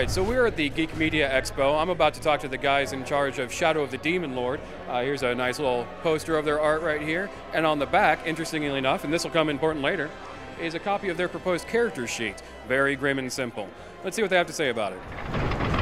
Alright, so we're at the Geek Media Expo. I'm about to talk to the guys in charge of Shadow of the Demon Lord. Here's a nice little poster of their art right here. And on the back, interestingly enough, and this will come important later, is a copy of their proposed character sheet. Very grim and simple. Let's see what they have to say about it.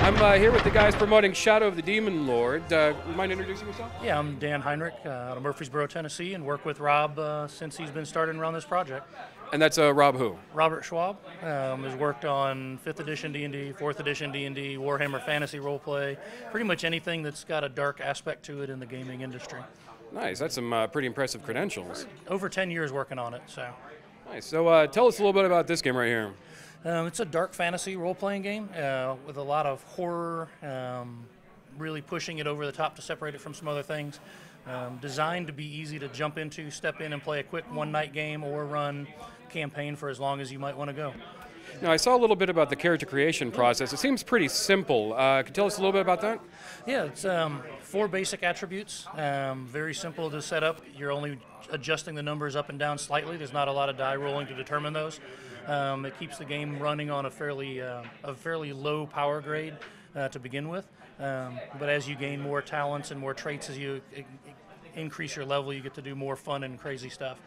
I'm here with the guys promoting Shadow of the Demon Lord. You mind introducing yourself? Yeah, I'm Dan Heinrich out of Murfreesboro, Tennessee, and work with Rob since he's been starting around this project. And that's Rob who? Robert Schwalb. Has worked on 5th edition D&D, 4th edition D&D, Warhammer Fantasy Roleplay, pretty much anything that's got a dark aspect to it in the gaming industry. Nice, that's some pretty impressive credentials. Over 10 years working on it, so. Nice, so tell us a little bit about this game right here. It's a dark fantasy role-playing game with a lot of horror, really pushing it over the top to separate it from some other things. Designed to be easy to jump into, step in and play a quick one-night game or run campaign for as long as you might want to go. Now, I saw a little bit about the character creation process. It seems pretty simple. Can you tell us a little bit about that? Yeah, it's 4 basic attributes. Very simple to set up. You're only adjusting the numbers up and down slightly. There's not a lot of die rolling to determine those. It keeps the game running on a fairly low power grade to begin with. But as you gain more talents and more traits, as you increase your level, you get to do more fun and crazy stuff.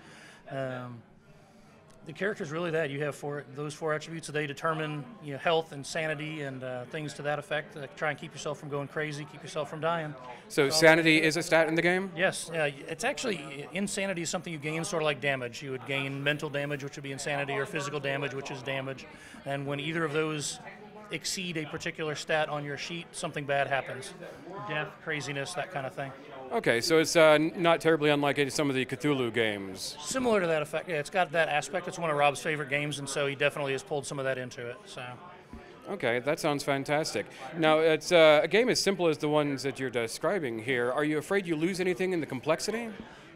The character's really that. You have those four attributes. They determine, you know, health and sanity and things to that effect. Try and keep yourself from going crazy, keep yourself from dying. So sanity is a stat in the game? Yes. It's actually, insanity is something you gain sort of like damage. You would gain mental damage, which would be insanity, or physical damage, which is damage. And when either of those exceed a particular stat on your sheet, something bad happens. Death, craziness, that kind of thing. Okay, so it's not terribly unlike some of the Cthulhu games. Similar to that effect. Yeah, it's got that aspect. It's one of Rob's favorite games, and so he definitely has pulled some of that into it. So. Okay, that sounds fantastic. Now, it's a game as simple as the ones that you're describing here. Are you afraid you lose anything in the complexity?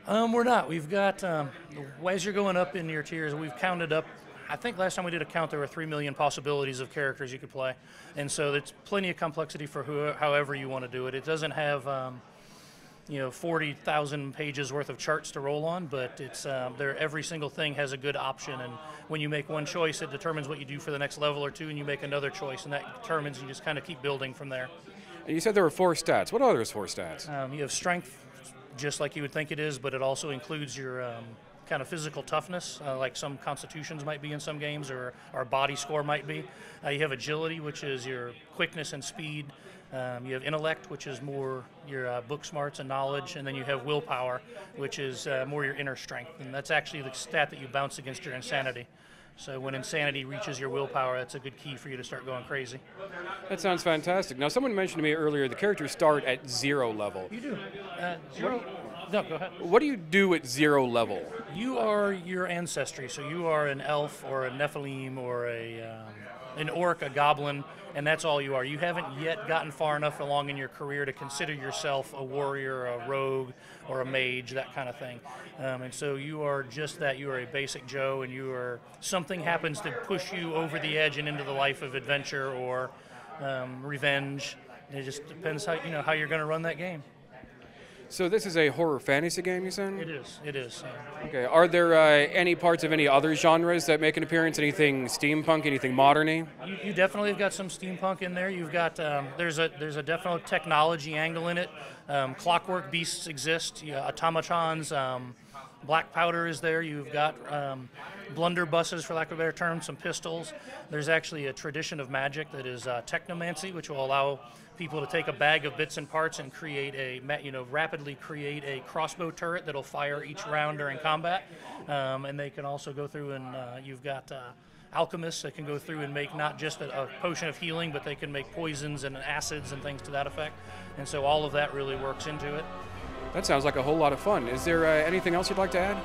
We're not. We've got, as you're going up in your tiers, we've counted up. I think last time we did a count, there were 3 million possibilities of characters you could play. And so there's plenty of complexity for however you want to do it. It doesn't have, you know, 40,000 pages worth of charts to roll on, but it's there. Every single thing has a good option, and when you make one choice, it determines what you do for the next level or two, and you make another choice, and that determines. You just kind of keep building from there. And you said there were 4 stats. What are those 4 stats? You have strength, just like you would think it is, but it also includes your kind of physical toughness, like some constitutions might be in some games, or our body score might be. You have agility, which is your quickness and speed. You have intellect, which is more your book smarts and knowledge, and then you have willpower, which is more your inner strength, and that's actually the stat that you bounce against your insanity. So when insanity reaches your willpower, that's a good key for you to start going crazy. That sounds fantastic. Now, someone mentioned to me earlier the characters start at 0 level. You do. Zero? No, go ahead. What do you do at 0 level? You are your ancestry, so you are an elf or a Nephilim or an orc, a goblin, and that's all you are. You haven't yet gotten far enough along in your career to consider yourself a warrior, a rogue, or a mage, that kind of thing. And so you are just that. You are a basic Joe, and you are, something happens to push you over the edge and into the life of adventure or revenge. It just depends how, you know, how you're going to run that game. So this is a horror fantasy game, you said? It is. It is. Okay. Are there any parts of any other genres that make an appearance? Anything steampunk? Anything modern-y? You definitely have got some steampunk in there. You've got there's a definite technology angle in it. Clockwork beasts exist. Automatons. Black powder is there. You've got blunderbusses, for lack of a better term, some pistols. There's actually a tradition of magic that is technomancy, which will allow people to take a bag of bits and parts and create a, you know, rapidly create a crossbow turret that'll fire each round during combat. And they can also go through and you've got alchemists that can go through and make not just a potion of healing, but they can make poisons and acids and things to that effect. And so all of that really works into it. That sounds like a whole lot of fun. Is there anything else you'd like to add?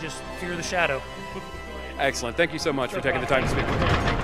Just fear the shadow. Excellent. Thank you so much for taking the time to speak with me.